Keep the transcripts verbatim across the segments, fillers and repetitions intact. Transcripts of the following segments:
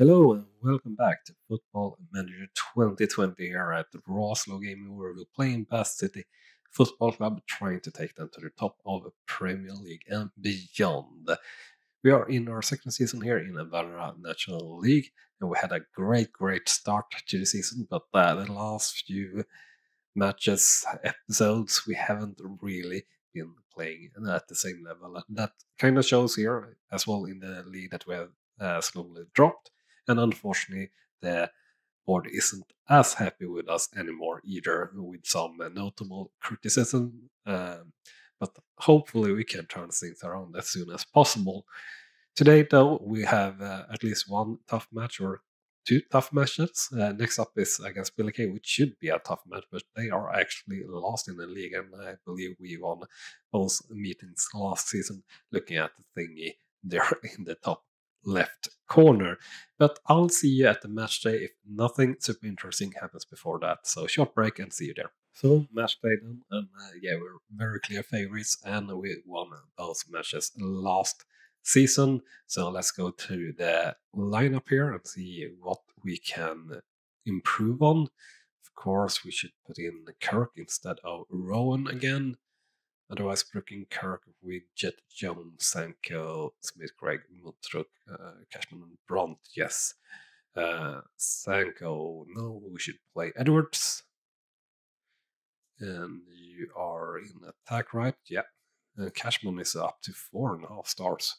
Hello and welcome back to Football Manager twenty twenty here at RawSlowGaming, where we're playing Bath City Football Club, trying to take them to the top of Premier League and beyond. We are in our second season here in the Vanarama National League, and we had a great, great start to the season, but uh, the last few matches, episodes, we haven't really been playing at the same level. And that kind of shows here as well in the league that we have uh, slowly dropped. And unfortunately, the board isn't as happy with us anymore either, with some notable criticism. Um, but hopefully we can turn things around as soon as possible. Today, though, we have uh, at least one tough match or two tough matches. Uh, next up is against Billy Kay, which should be a tough match, but they are actually last in the league. And I believe we won both meetings last season, looking at the thingy there in the top left corner. But I'll see you at the match day if nothing super interesting happens before that. So short break and see you there. So match day then, and uh, yeah, we're very clear favorites and we won both matches last season. So let's go to the lineup here and see what we can improve on. Of course, we should put in Kirk instead of Rowan again. Otherwise, Brooking, Kirk, Widget, Jones, Sanko, Smith, Craig, Mutruk, uh, Cashman, and Bront, yes. Uh, Sanko, no, we should play Edwards. And you are in attack, right? Yeah. And Cashman is up to four and a half stars.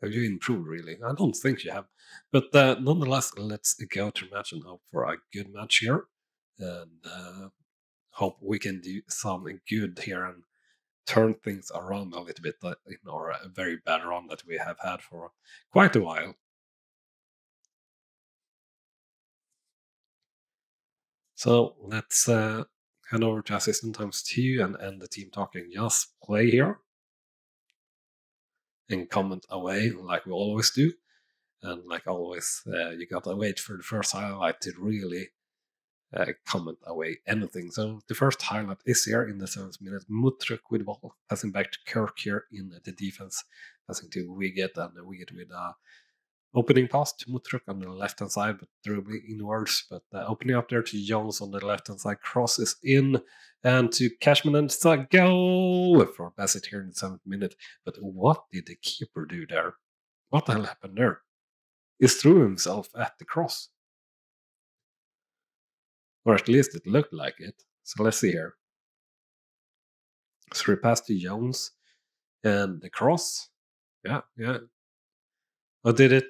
Have you improved, really? I don't think you have. But uh, nonetheless, let's go to match and hope for a good match here. And Uh, hope we can do something good here and turn things around a little bit in our very bad run that we have had for quite a while. So let's uh, hand over to assistant times two and end the team talking. Just play here and comment away like we always do. And like always, uh, you gotta wait for the first highlight to really Uh, comment away anything. So the first highlight is here in the seventh minute. Mutruk with ball, passing back to Kirk here in the defense, passing to Widget, and Widget with a opening pass to Mutruk on the left hand side, but dribbling inwards. But uh, opening up there to Jones on the left hand side, cross is in, and to Cashman, and it's a goal for Bassett here in the seventh minute. But what did the keeper do there? What the hell happened there? He threw himself at the cross. Or at least it looked like it. So let's see here. Three pass to Jones and the cross. Yeah, yeah. Or did it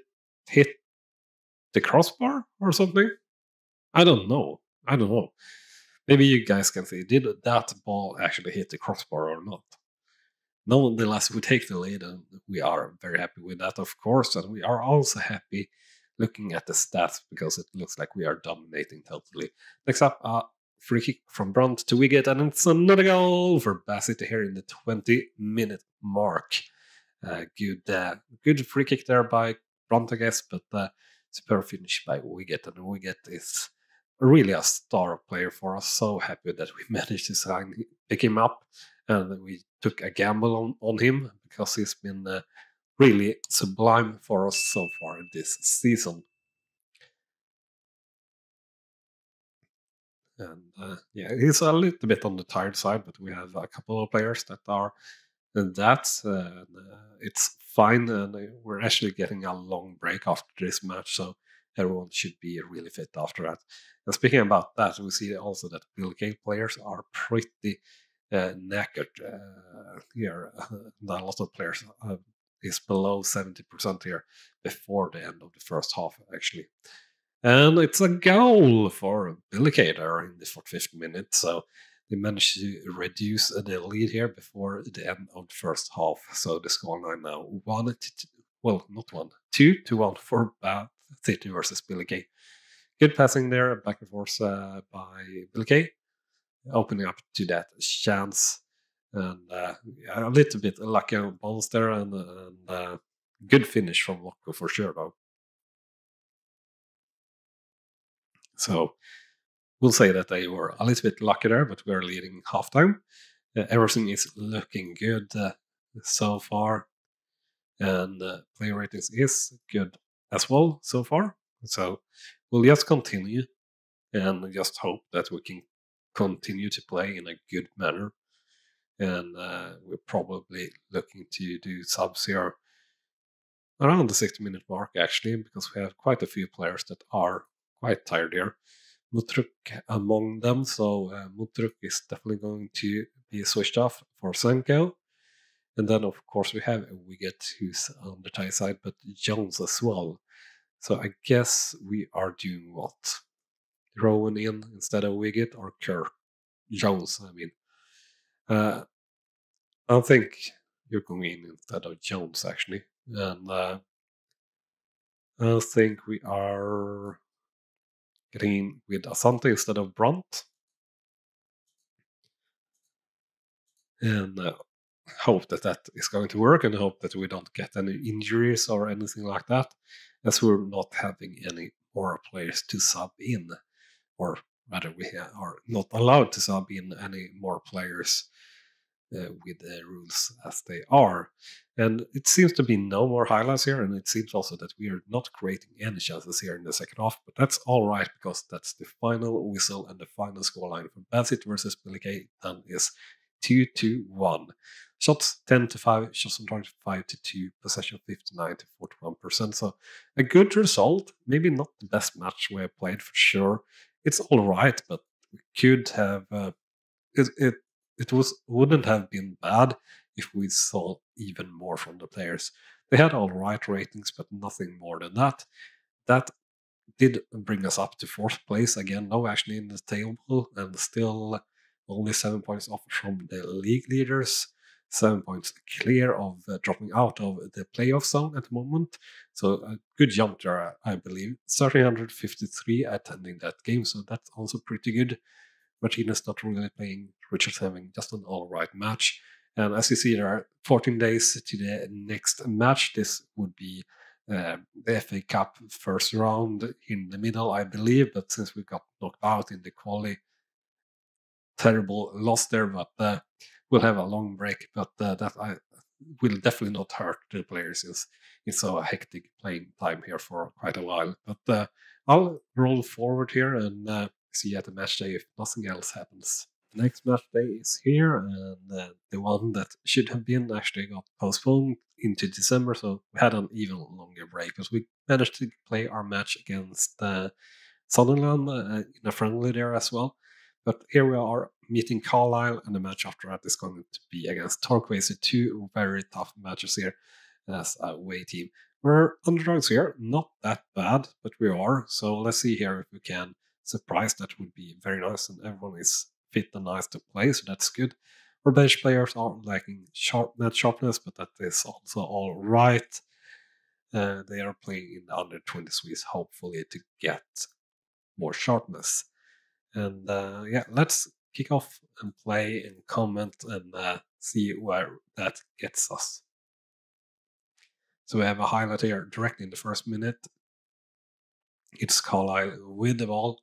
hit the crossbar or something? I don't know. I don't know. Maybe you guys can see. Did that ball actually hit the crossbar or not? Nonetheless, we take the lead and we are very happy with that, of course. And we are also happy looking at the stats, because it looks like we are dominating totally. Next up, a uh, free kick from Bront to Widget, and it's another goal for Bath City here in the twenty minute mark. Uh, good uh, good free kick there by Bront, I guess, but uh, superb finish by Widget, and Widget is really a star player for us. So happy that we managed to sign, pick him up, and we took a gamble on, on him, because he's been Uh, really sublime for us so far this season. And uh, yeah, he's a little bit on the tired side, but we have a couple of players that are and that's uh, it's fine, and we're actually getting a long break after this match, so everyone should be really fit after that. And speaking about that, we see also that Billy Kay players are pretty uh, knackered uh, here. A lot of players have is below seventy percent here before the end of the first half, actually. And it's a goal for Billy Kay there in the forty-fifth minute, so they managed to reduce the lead here before the end of the first half. So the scoreline now, one to two, well, not one, two to one for Bath City versus Billy Kay. Good passing there, back and forth uh, by Billy Kay, opening up to that chance. And uh, a little bit lucky on balls there, and, and uh, good finish from Locko for sure, though. So we'll say that they were a little bit lucky there, but we're leading halftime. Uh, everything is looking good uh, so far. and uh, player ratings is good as well so far. So we'll just continue and just hope that we can continue to play in a good manner. And uh, we're probably looking to do subs here around the sixty minute mark, actually, because we have quite a few players that are quite tired here. Mutruk among them, so uh, Mutruk is definitely going to be switched off for Senko. And then, of course, we have Wiggett, who's on the tie side, but Jones as well. So I guess we are doing what? Rowan in instead of Wiggett, or Kerr? Jones, I mean. Uh, I think you're going in instead of Jones, actually. And uh, I think we are getting in with Asante instead of Brunt. And uh, hope that that is going to work, and hope that we don't get any injuries or anything like that, as we're not having any more players to sub in, or rather we are not allowed to sub in any more players uh, with the rules as they are. And it seems to be no more highlights here, and it seems also that we are not creating any chances here in the second half, but that's all right, because that's the final whistle, and the final scoreline for Bath City versus Billy Kay then is two to one. Shots ten to five, shots on target five to two, possession fifty-nine to forty-one percent. So a good result. Maybe not the best match we have played for sure. It's all right, but we could have. Uh, it it it was wouldn't have been bad if we saw even more from the players. They had all right ratings, but nothing more than that. That did bring us up to fourth place again. Now actually in the table, and still only seven points off from the league leaders, seven points clear of uh, dropping out of the playoff zone at the moment. So a good jump there, I believe. one thousand three hundred fifty-three attending that game, so that's also pretty good. Martinez not really playing, Richards having just an all-right match. And as you see, there are fourteen days to the next match. This would be uh, the F A Cup first round in the middle, I believe, but since we got knocked out in the quali, terrible loss there, but uh, we'll have a long break. But uh, that I will definitely not hurt the players, since it's a hectic playing time here for quite a while. But uh, I'll roll forward here and uh, see you at the match day if nothing else happens. The next match day is here, and uh, the one that should have been actually got postponed into December, so we had an even longer break, because we managed to play our match against uh, Sunderland uh, in a friendly there as well. But here we are meeting Carlisle, and the match after that is going to be against Torquay. So two very tough matches here as a away team. We're underdogs here, not that bad, but we are. So let's see here if we can surprise. That would be very nice, and everyone is fit and nice to play, so that's good. Our bench players are lacking sharp match sharpness, but that is also all right. Uh, they are playing in the under twenty-threes, hopefully to get more sharpness. And uh, yeah, let's kick off and play and comment and uh, see where that gets us. So we have a highlight here directly in the first minute. It's Carlisle with the ball,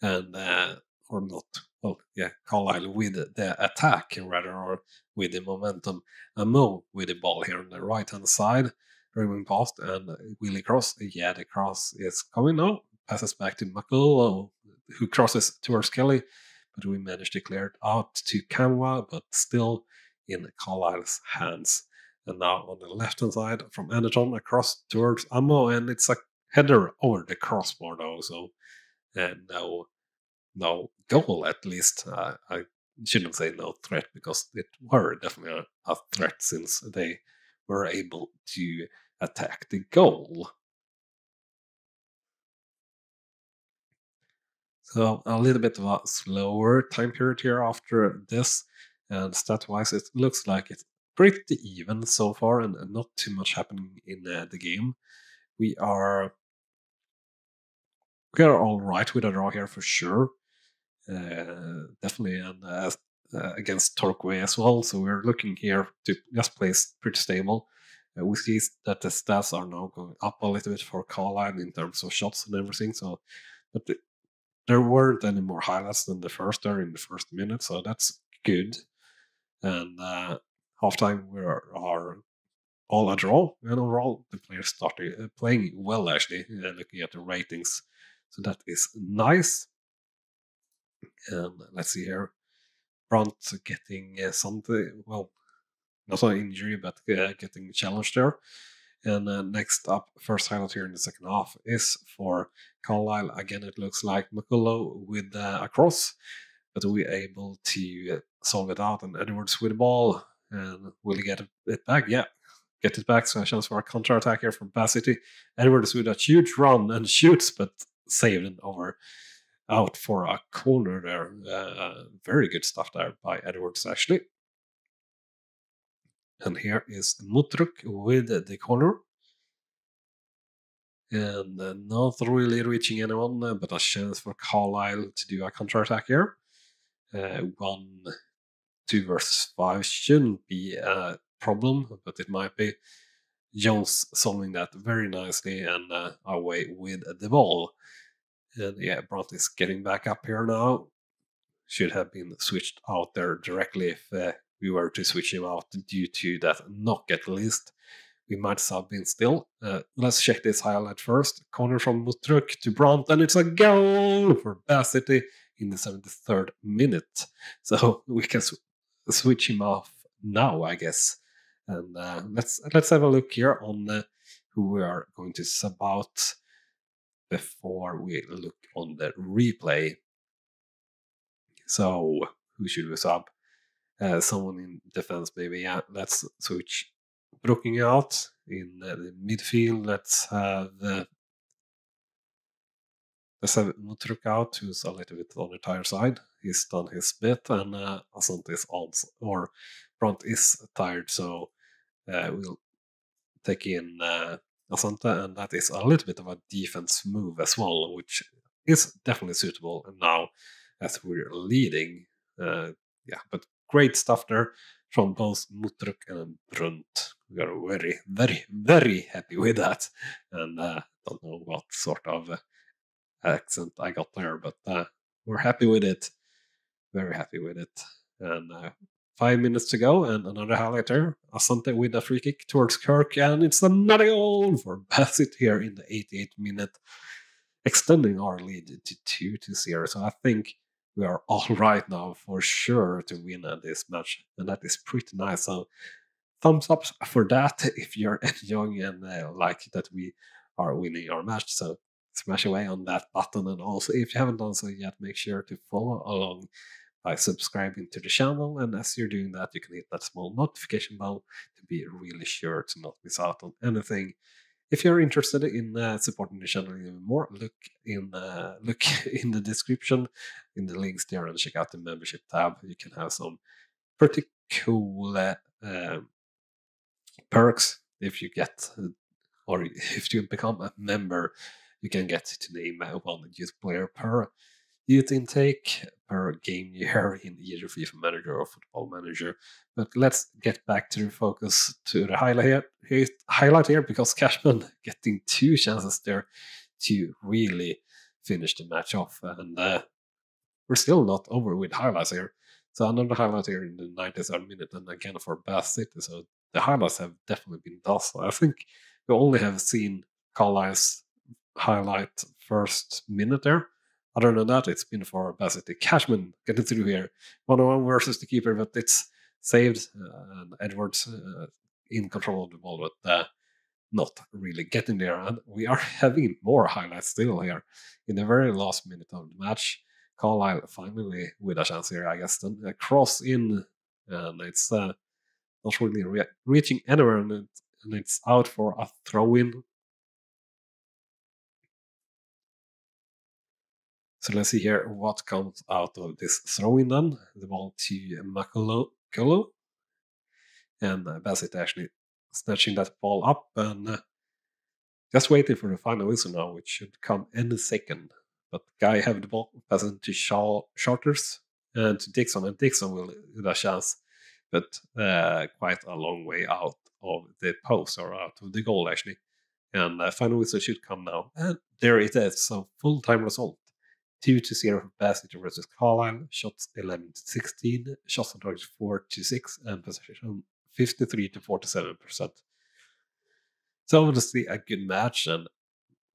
and uh, or not, well, yeah, Carlisle with the attack rather, or with the momentum. A Mo with the ball here on the right hand side, dribbling past, and Willie cross. Yeah, the cross is coming now. Passes back to Makolo, who crosses towards Kelly, but we managed to clear it out to Kamwa, but still in Carlisle's hands. And now on the left-hand side from Anderton, across towards Amo, and it's a header over the crossbar though, so uh, no, no goal at least. Uh, I shouldn't say no threat, because it were definitely a threat, since they were able to attack the goal. So a little bit of a slower time period here after this, and stat-wise it looks like it's pretty even so far, and not too much happening in uh, the game. We are we are all right with a draw here for sure, uh, definitely, and uh, uh, against Torquay as well. So we're looking here to just play pretty stable. Uh, we see that the stats are now going up a little bit for Carlisle in terms of shots and everything. So, but the, There weren't any more highlights than the first there in the first minute, so that's good. And uh, halftime we are, are all a draw, and overall the players started uh, playing well, actually, uh, looking at the ratings. So that is nice. Um, let's see here. Brandt getting uh, something, well, not an injury, but uh, getting challenged there. And uh, next up, first highlight here in the second half is for Carlisle. Again, it looks like McCullough with uh, a cross, but we're able to solve it out. And Edwards with the ball. And will he get it back? Yeah, get it back. So a chance for a counter-attack here from Bath City. Edwards with a huge run and shoots, but saved and over out for a corner there. Uh, very good stuff there by Edwards, actually. And here is Mutruk with the corner. And uh, not really reaching anyone, uh, but a chance for Carlisle to do a counter-attack here. Uh, one, two versus five shouldn't be a problem, but it might be. Jones solving that very nicely and uh, away with the ball. And yeah, Brandt is getting back up here now. Should have been switched out there directly if uh, we were to switch him out due to that knock at least. We might sub in still. Uh, let's check this highlight first. Corner from Mutruk to Brandt, and it's a goal for Bath City in the seventy-third minute. So we can sw switch him off now, I guess. And uh, let's let's have a look here on uh, who we are going to sub out before we look on the replay. So who should we sub? Uh, someone in defense, maybe. Yeah, let's switch Brooking out in uh, the midfield. Let's have uh, let's have Mutruk out, who's a little bit on the tired side. He's done his bit, and uh, Asante is on, or Brandt is tired, so uh, we'll take in uh, Asante, and that is a little bit of a defense move as well, which is definitely suitable now as we're leading. Uh, yeah, but great stuff there from both Mutruk and Brunt. We are very, very, very happy with that. And I uh, don't know what sort of uh, accent I got there, but uh, we're happy with it. Very happy with it. And uh, five minutes to go, and another highlight there. Asante with a free kick towards Kirk, and it's another goal for Bath City here in the eighty-eighth minute, extending our lead to two to zero. So I think we are all right now for sure to win uh, this match, and that is pretty nice. So thumbs up for that if you're enjoying and uh, like that we are winning our match. So smash away on that button, and also if you haven't done so yet, make sure to follow along by subscribing to the channel, and as you're doing that, you can hit that small notification bell to be really sure to not miss out on anything. If you're interested in uh, supporting the channel even more, look in uh, look in the description, in the links there, and check out the membership tab. You can have some pretty cool uh, um, perks if you get, or if you become a member, you can get to name one youth player per youth intake, per game year in either FIFA Manager or Football Manager. But let's get back to the focus, to the highlight here, highlight here because Cashman getting two chances there to really finish the match off. And uh, we're still not over with highlights here. So another highlight here in the ninety-third minute, and again for Bath City. So the highlights have definitely been docile. I think we only have seen Carlisle's highlight first minute there. Other than that, it's been for Bath City. Cashman getting through here. one on one versus the keeper, but it's saved. Uh, and Edwards uh, in control of the ball, but uh, not really getting there. And we are having more highlights still here. In the very last minute of the match, Carlisle finally with a chance here, I guess. Then a cross in, and it's uh, not really re reaching anywhere, and, it, and it's out for a throw-in. So let's see here what comes out of this throw-in then. The ball to Makolo. And uh, Bath City actually snatching that ball up and uh, just waiting for the final whistle now, which should come any second. But Guy have the ball, passing to Shaw, Charters and to Dixon, and Dixon will get a chance, but uh, quite a long way out of the post, or out of the goal actually. And uh, final whistle should come now. And there it is, so full-time result. two to zero for Bath City versus Carlisle, shots eleven to sixteen, shots on target four to six, and possession fifty-three to forty-seven percent. it's obviously a good match and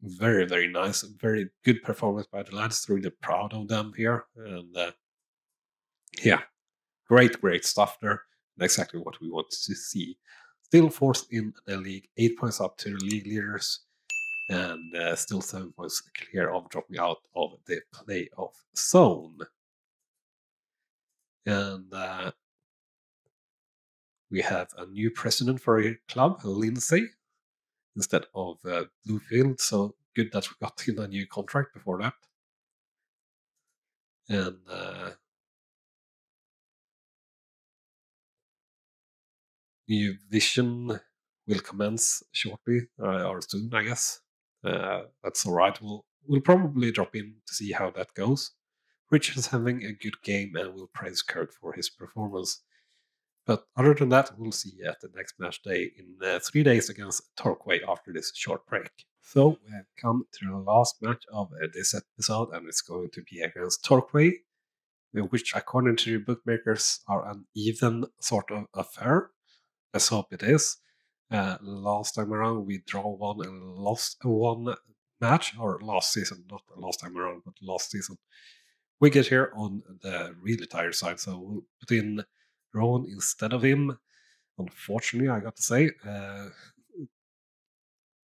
very, very nice, very good performance by the lads. Really proud of them here. And uh, yeah, great, great stuff there. And exactly what we want to see. Still fourth in the league, eight points up to the league leaders, and uh, still seven points clear of dropping out of the playoff zone. And uh, we have a new president for a club, Lindsay, instead of uh, Bluefield. So good that we got in a new contract before that. And uh, new vision will commence shortly, uh, or soon, I guess. Uh, that's all right. We'll, we'll probably drop in to see how that goes. Richard's having a good game and will praise Kurt for his performance. But other than that, we'll see you at the next match day in uh, three days against Torquay after this short break. So we have come to the last match of uh, this episode, and it's going to be against Torquay, which according to the bookmakers are an even sort of affair. Let's hope it is. Uh, last time around we draw one and lost one match, or last season, not last time around, but last season. We get here on the really tired side, so we'll put in Rowan instead of him, unfortunately, I got to say. Uh,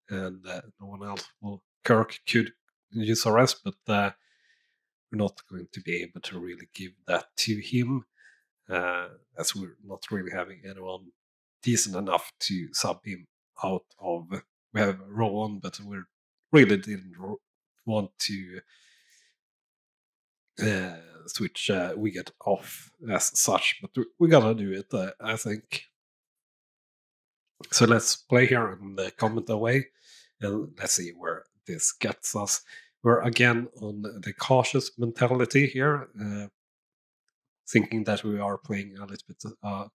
and uh, no one else will. Kirk could use a rest, but uh, we're not going to be able to really give that to him, uh, as we're not really having anyone decent enough to sub him out of. We have Rowan, but we really didn't want to Uh, switch uh, we get off as such, but we gotta do it, uh, I think. So let's play here and uh, comment away, and let's see where this gets us. We're again on the cautious mentality here, uh, thinking that we are playing a little bit uh,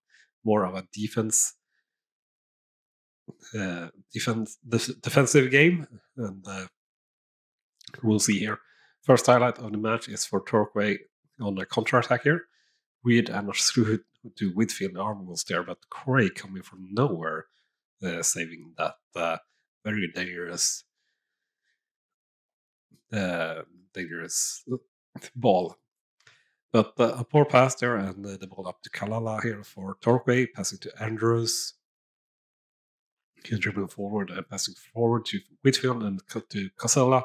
more of a defense, uh, defense, def defensive game, and uh, we'll see here. First highlight of the match is for Torquay on a counter-attack here. Reed and through to Whitfield almost there, but Cray coming from nowhere, uh, saving that uh, very dangerous uh, dangerous ball. But uh, a poor pass there, and uh, the ball up to Kalala here for Torquay, passing to Andrews. He's dribbling forward and passing forward to Whitfield and to Casella,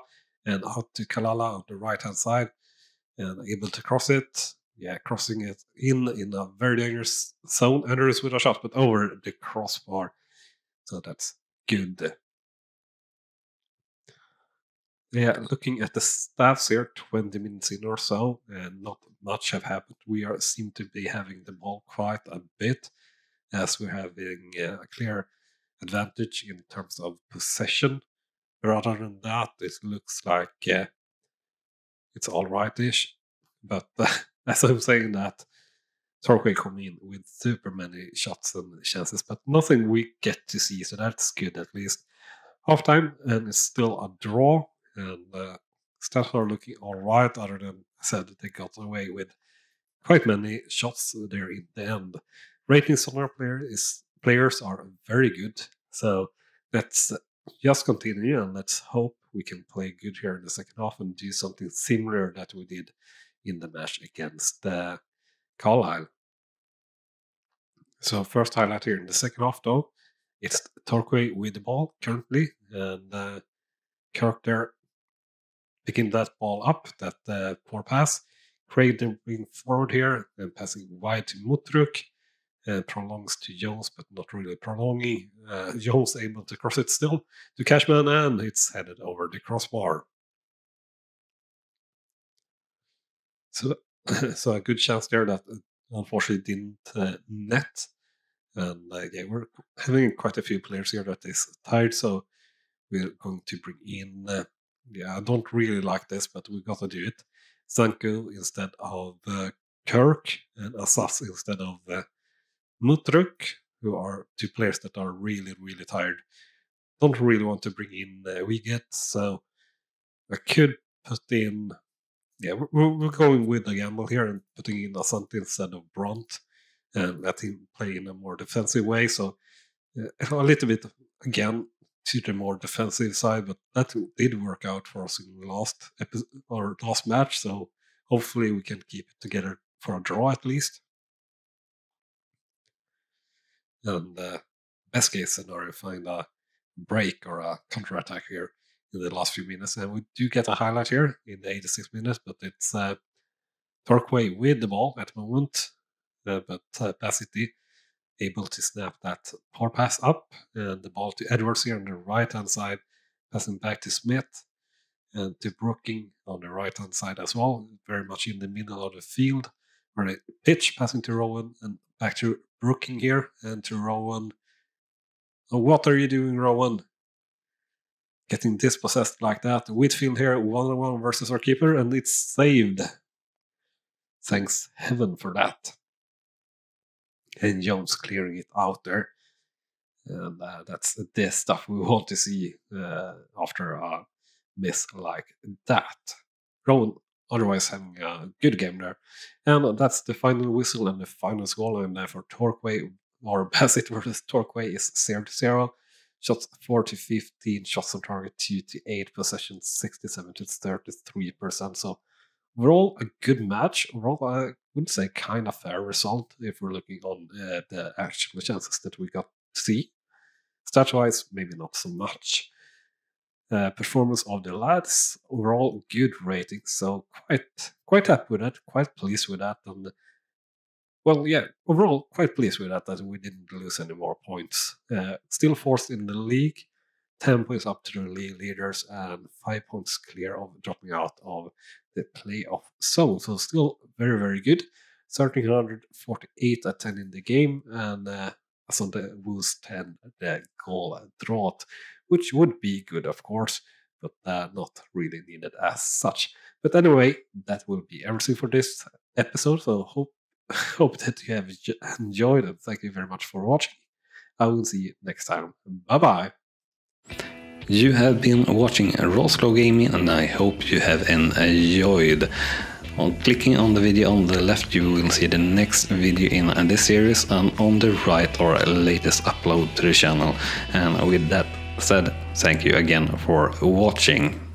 and out to Kalala on the right-hand side, and able to cross it. Yeah, crossing it in in a very dangerous zone. Andrews with a shot, but over the crossbar. So that's good. Yeah, looking at the stats here, twenty minutes in or so, and not much have happened. We are seem to be having the ball quite a bit, as we're having a clear advantage in terms of possession. Rather than that, it looks like uh, it's all right-ish. But uh, as I'm saying that, Torquay come in with super many shots and chances, but nothing we get to see, so that's good at least. Half-time, and it's still a draw, and uh, stats are looking all right, other than I said that they got away with quite many shots there in the end. Ratings on our player is, players are very good, so that's... Uh, just continue, and let's hope we can play good here in the second half and do something similar that we did in the match against uh, Carlisle. So first highlight here in the second half though, it's Torquay with the ball currently, and uh, Kirk there picking that ball up, that uh, poor pass. Craig being forward here and passing wide to Mutruk. Uh, prolongs to Jones, but not really prolonging. Uh, Jones able to cross it still to Cashman, and it's headed over the crossbar. So, so a good chance there that unfortunately didn't uh, net. And uh, yeah, we're having quite a few players here that is tired, so we're going to bring in. Uh, yeah, I don't really like this, but we got to do it. Sanko instead of uh, Kirk, and Assas instead of. Uh, Mutruk, who are two players that are really, really tired, don't really want to bring in uh, Wiget, so I could put in, yeah, we're, we're going with the gamble here and putting in Asante instead of Bront, and let him play in a more defensive way, so uh, a little bit, again, considered more defensive side, but that did work out for us in the last episode, or last match. So hopefully we can keep it together for a draw at least. And uh, best case scenario, find a break or a counter-attack here in the last few minutes. And we do get a highlight here in the eighty-sixth minute, but it's uh, Torquay with the ball at the moment, uh, but uh, Bath City able to snap that power pass up, and the ball to Edwards here on the right-hand side, passing back to Smith, and to Brooking on the right-hand side as well, very much in the middle of the field, where they pitch, passing to Rowan, and back to Brooking here, and to Rowan. Oh, what are you doing, Rowan? Getting dispossessed like that. Whitfield here, one on one versus our keeper, and it's saved. Thanks heaven for that. And Jones clearing it out there. And uh, that's the stuff we want to see uh, after a miss like that. Rowan otherwise having a good game there. And that's the final whistle and the final goal. And uh, for Torquay, or Bassett versus Torquay, is zero to zero. Shots four to fifteen, shots on target two to eight, possessions sixty-seven to thirty-three percent. So overall, a good match. Overall, I wouldn't say kind of fair result if we're looking on uh, the actual chances that we got to see. Stat-wise, maybe not so much. Uh, performance of the lads, overall good rating, so quite quite happy with that, quite pleased with that, and well, yeah, overall quite pleased with that, that we didn't lose any more points. Uh, still fourth in the league, ten points up to the league leaders, and five points clear of dropping out of the playoff zone, so still very, very good. one thousand three hundred forty-eight attending the game, and uh, Sunday was ten the goal drought, which would be good, of course, but uh, not really needed as such. But anyway, that will be everything for this episode, so hope hope that you have enjoyed, and thank you very much for watching. I will see you next time. Bye-bye! You have been watching RawSlowGaming, and I hope you have enjoyed. On clicking on the video on the left, you will see the next video in this series, and on the right our latest upload to the channel. And with that said, thank you again for watching.